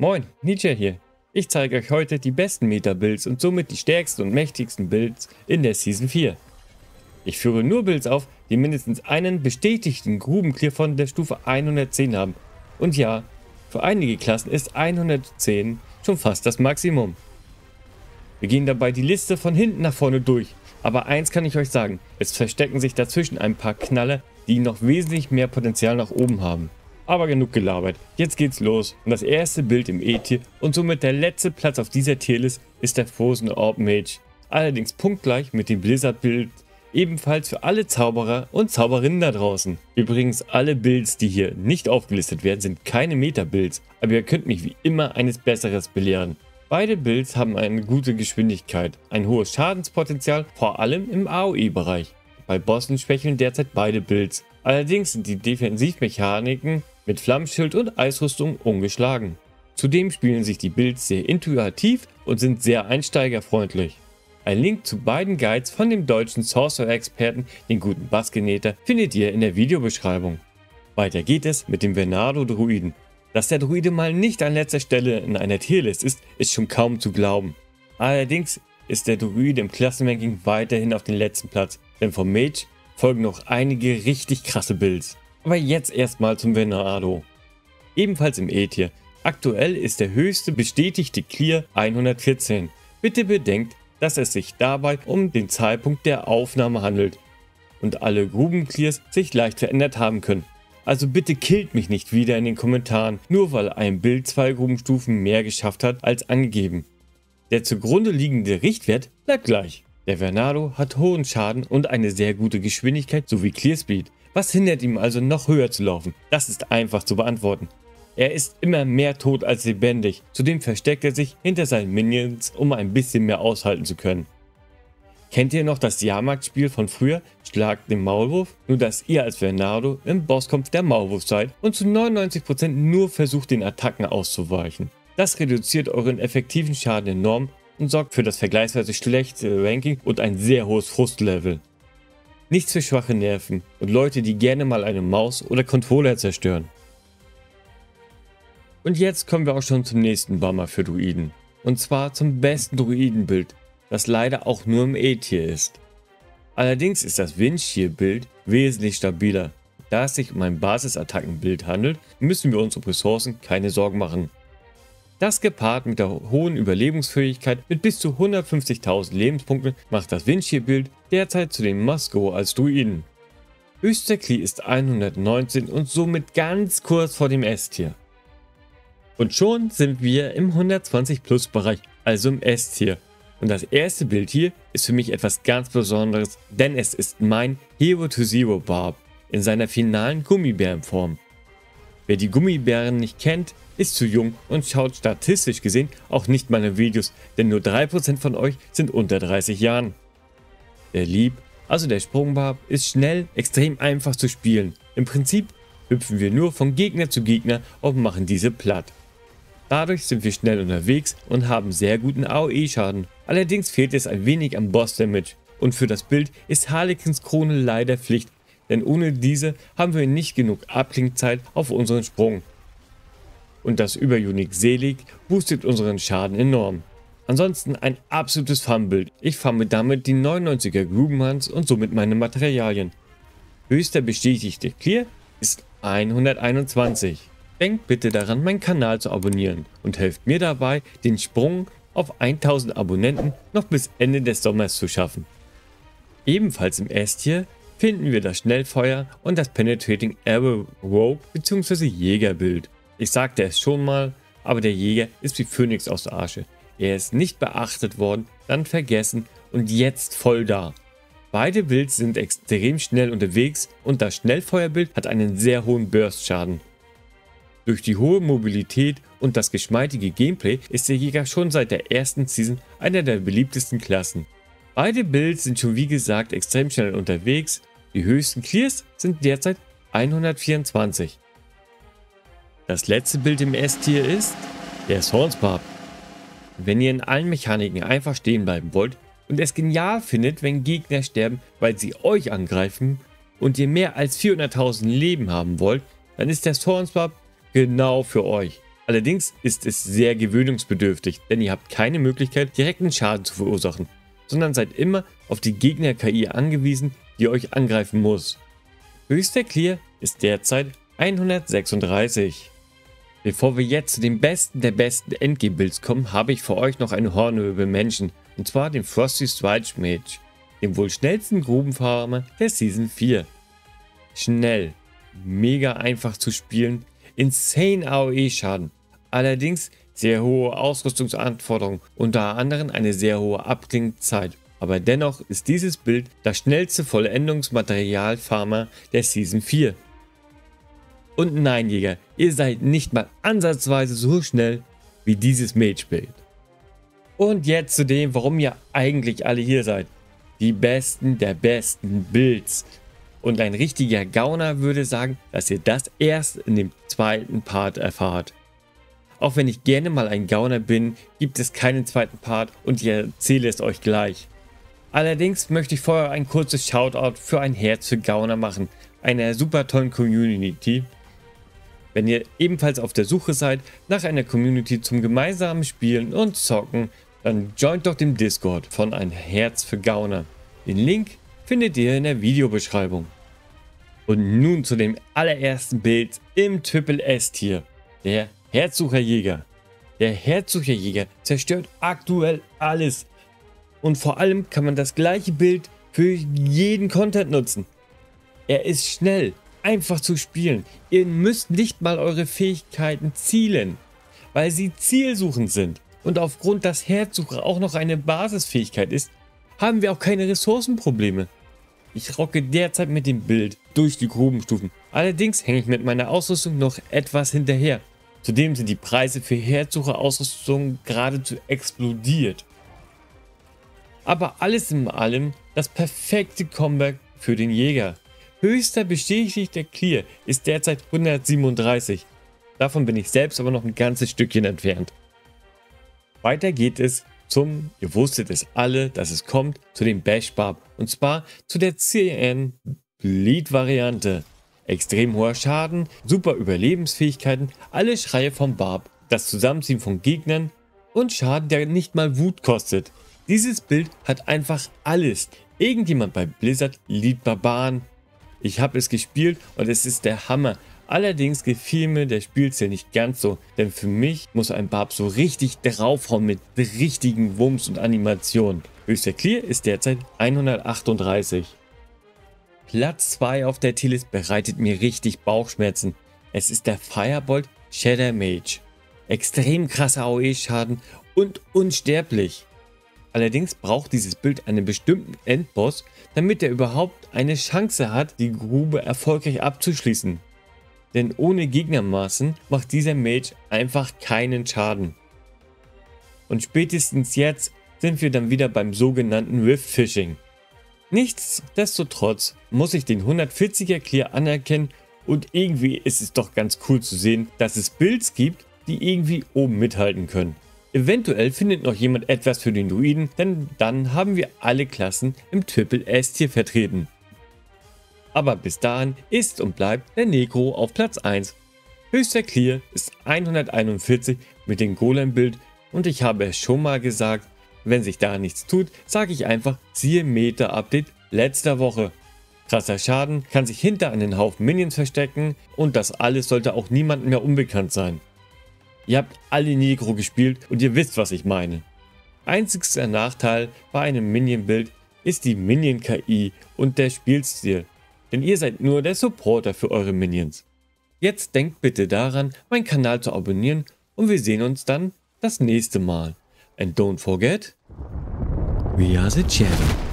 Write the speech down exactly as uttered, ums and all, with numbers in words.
Moin, Nietzsche hier. Ich zeige euch heute die besten Meta-Builds und somit die stärksten und mächtigsten Builds in der Season vier. Ich führe nur Builds auf, die mindestens einen bestätigten Grubenclear von der Stufe hundertzehn haben. Und ja, für einige Klassen ist hundertzehn schon fast das Maximum. Wir gehen dabei die Liste von hinten nach vorne durch. Aber eins kann ich euch sagen, es verstecken sich dazwischen ein paar Knaller, die noch wesentlich mehr Potenzial nach oben haben. Aber genug gelabert, jetzt geht's los und das erste Bild im E-Tier und somit der letzte Platz auf dieser Tierlist ist der Frozen Orb Mage. Allerdings punktgleich mit dem Blizzard Bild, ebenfalls für alle Zauberer und Zauberinnen da draußen. Übrigens, alle Builds, die hier nicht aufgelistet werden, sind keine Meta-Builds, aber ihr könnt mich wie immer eines Besseres belehren. Beide Builds haben eine gute Geschwindigkeit, ein hohes Schadenspotenzial, vor allem im A O E-Bereich. Bei Bossen schwächeln derzeit beide Builds. Allerdings sind die Defensivmechaniken mit Flammenschild und Eisrüstung ungeschlagen. Zudem spielen sich die Builds sehr intuitiv und sind sehr einsteigerfreundlich. Ein Link zu beiden Guides von dem deutschen Sorcerer-Experten, den guten Baskenator, findet ihr in der Videobeschreibung. Weiter geht es mit dem Wernado-Druiden. Dass der Druide mal nicht an letzter Stelle in einer Tierlist ist, ist schon kaum zu glauben. Allerdings ist der Druide im Klassenranking weiterhin auf den letzten Platz, denn vom Mage folgen noch einige richtig krasse Builds. Aber jetzt erstmal zum Wernado. Ebenfalls im E-Tier. Aktuell ist der höchste bestätigte Clear hundertvierzehn. Bitte bedenkt, dass es sich dabei um den Zeitpunkt der Aufnahme handelt und alle Grubenclears sich leicht verändert haben können. Also bitte killt mich nicht wieder in den Kommentaren, nur weil ein Bild zwei Grubenstufen mehr geschafft hat als angegeben. Der zugrunde liegende Richtwert bleibt gleich. Der Wernado hat hohen Schaden und eine sehr gute Geschwindigkeit sowie Clearspeed. Was hindert ihm also noch höher zu laufen? Das ist einfach zu beantworten. Er ist immer mehr tot als lebendig, zudem versteckt er sich hinter seinen Minions, um ein bisschen mehr aushalten zu können. Kennt ihr noch das Jahrmarktspiel von früher, Schlag den Maulwurf? Nur dass ihr als Wernado im Bosskampf der Maulwurf seid und zu neunundneunzig Prozent nur versucht, den Attacken auszuweichen. Das reduziert euren effektiven Schaden enorm und sorgt für das vergleichsweise schlechte Ranking und ein sehr hohes Frustlevel. Nichts für schwache Nerven und Leute, die gerne mal eine Maus oder Controller zerstören. Und jetzt kommen wir auch schon zum nächsten Bummer für Druiden. Und zwar zum besten Druidenbild, das leider auch nur im E-Tier ist. Allerdings ist das Windshear-Bild wesentlich stabiler. Da es sich um ein Basisattackenbild handelt, müssen wir uns um Ressourcen keine Sorgen machen. Das gepaart mit der hohen Überlebensfähigkeit mit bis zu hundertfünfzigtausend Lebenspunkten macht das Windshear-Bild derzeit zu dem Must-Go als Druiden. Höchster Clear ist hundertneunzehn und somit ganz kurz vor dem S-Tier. Und schon sind wir im hundertzwanzig plus Bereich, also im S-Tier. Und das erste Bild hier ist für mich etwas ganz Besonderes, denn es ist mein Hero to Zero Barb in seiner finalen Gummibärenform. Wer die Gummibären nicht kennt, ist zu jung und schaut statistisch gesehen auch nicht meine Videos, denn nur drei Prozent von euch sind unter dreißig Jahren. Der Leap, also der Sprungbarb, ist schnell, extrem einfach zu spielen. Im Prinzip hüpfen wir nur von Gegner zu Gegner und machen diese platt. Dadurch sind wir schnell unterwegs und haben sehr guten A O E-Schaden. Allerdings fehlt es ein wenig am Boss-Damage und für das Bild ist Harlekins Krone leider Pflicht, denn ohne diese haben wir nicht genug Abklingzeit auf unseren Sprung. Und das Über-Unique Selig boostet unseren Schaden enorm. Ansonsten ein absolutes Farmbild. Ich farme damit die neunundneunziger Grubenhunts und somit meine Materialien. Höchster bestätigte Clear ist hunderteinundzwanzig. Denkt bitte daran, meinen Kanal zu abonnieren und helft mir dabei, den Sprung auf tausend Abonnenten noch bis Ende des Sommers zu schaffen. Ebenfalls im S-Tier finden wir das Schnellfeuer und das Penetrating Arrow Rope bzw. Jägerbild. Ich sagte es schon mal, aber der Jäger ist wie Phönix aus der Asche. Er ist nicht beachtet worden, dann vergessen und jetzt voll da. Beide Builds sind extrem schnell unterwegs und das Schnellfeuerbild hat einen sehr hohen Burst-Schaden. Durch die hohe Mobilität und das geschmeidige Gameplay ist der Jäger schon seit der ersten Season einer der beliebtesten Klassen. Beide Builds sind schon wie gesagt extrem schnell unterwegs, die höchsten Clears sind derzeit hundertvierundzwanzig. Das letzte Bild im S-Tier ist der Swornsbarb. Wenn ihr in allen Mechaniken einfach stehen bleiben wollt und es genial findet, wenn Gegner sterben, weil sie euch angreifen und ihr mehr als vierhunderttausend Leben haben wollt, dann ist der Swornsbarb genau für euch. Allerdings ist es sehr gewöhnungsbedürftig, denn ihr habt keine Möglichkeit, direkten Schaden zu verursachen, sondern seid immer auf die Gegner-K I angewiesen, die euch angreifen muss. Höchster Clear ist derzeit hundertsechsunddreißig. Bevor wir jetzt zu den besten der besten Endgame-Builds kommen, habe ich für euch noch einen Honorable Menschen, und zwar den Frosty Strike Mage, dem wohl schnellsten Grubenfarmer der Season vier. Schnell, mega einfach zu spielen, insane A O E-Schaden, allerdings sehr hohe Ausrüstungsanforderungen, unter anderem eine sehr hohe Abklingzeit. Aber dennoch ist dieses Bild das schnellste Vollendungsmaterialfarmer der Season vier. Und nein, Jäger, ihr seid nicht mal ansatzweise so schnell wie dieses Mage-Bild. Und jetzt zu dem, warum ihr eigentlich alle hier seid. Die besten der besten Builds. Und ein richtiger Gauner würde sagen, dass ihr das erst in dem zweiten Part erfahrt. Auch wenn ich gerne mal ein Gauner bin, gibt es keinen zweiten Part und ich erzähle es euch gleich. Allerdings möchte ich vorher ein kurzes Shoutout für ein Herz für Gauner machen, einer super tollen Community. Wenn ihr ebenfalls auf der Suche seid nach einer Community zum gemeinsamen Spielen und Zocken, dann joint doch dem Discord von ein Herz für Gauner. Den Link findet ihr in der Videobeschreibung. Und nun zu dem allerersten Bild im Triple S-Tier, der Herzsucher Jäger. Der Herzsucher Jäger zerstört aktuell alles. Und vor allem kann man das gleiche Bild für jeden Content nutzen. Er ist schnell, einfach zu spielen. Ihr müsst nicht mal eure Fähigkeiten zielen, weil sie zielsuchend sind. Und aufgrund, dass Herzsucher auch noch eine Basisfähigkeit ist, haben wir auch keine Ressourcenprobleme. Ich rocke derzeit mit dem Bild durch die Grubenstufen. Allerdings hänge ich mit meiner Ausrüstung noch etwas hinterher. Zudem sind die Preise für Herzsucher-Ausrüstung geradezu explodiert. Aber alles in allem das perfekte Comeback für den Jäger. Höchster bestätigter Clear ist derzeit hundertsiebenunddreißig. Davon bin ich selbst aber noch ein ganzes Stückchen entfernt. Weiter geht es zum, ihr wusstet es alle, dass es kommt, zu dem Bash-Barb. Und zwar zu der C N-Bleed-Variante. Extrem hoher Schaden, super Überlebensfähigkeiten, alle Schreie vom Barb, das Zusammenziehen von Gegnern und Schaden, der nicht mal Wut kostet. Dieses Bild hat einfach alles. Irgendjemand bei Blizzard liebt Barbaren. Ich habe es gespielt und es ist der Hammer. Allerdings gefiel mir der Spielstil nicht ganz so, denn für mich muss ein Barb so richtig draufhauen mit richtigen Wumms und Animationen. Höchster Clear ist derzeit hundertachtunddreißig. Platz zwei auf der Tierlist bereitet mir richtig Bauchschmerzen. Es ist der Firebolt Shadow Mage. Extrem krasser A O E-Schaden und unsterblich. Allerdings braucht dieses Bild einen bestimmten Endboss, damit er überhaupt eine Chance hat, die Grube erfolgreich abzuschließen. Denn ohne Gegnermaßen macht dieser Mage einfach keinen Schaden. Und spätestens jetzt sind wir dann wieder beim sogenannten Rift Fishing. Nichtsdestotrotz muss ich den hundertvierziger Clear anerkennen und irgendwie ist es doch ganz cool zu sehen, dass es Builds gibt, die irgendwie oben mithalten können. Eventuell findet noch jemand etwas für den Druiden, denn dann haben wir alle Klassen im Triple S-Tier vertreten. Aber bis dahin ist und bleibt der Necro auf Platz eins. Höchster Clear ist hunderteinundvierzig mit dem Golem-Bild und ich habe es schon mal gesagt, wenn sich da nichts tut, sage ich einfach, siehe Meta-Update letzter Woche. Krasser Schaden, kann sich hinter einen Haufen Minions verstecken und das alles sollte auch niemandem mehr unbekannt sein. Ihr habt alle Negro gespielt und ihr wisst, was ich meine. Einzigster Nachteil bei einem Minion-Bild ist die Minion-K I und der Spielstil, denn ihr seid nur der Supporter für eure Minions. Jetzt denkt bitte daran, meinen Kanal zu abonnieren und wir sehen uns dann das nächste Mal. And don't forget, we are the champion.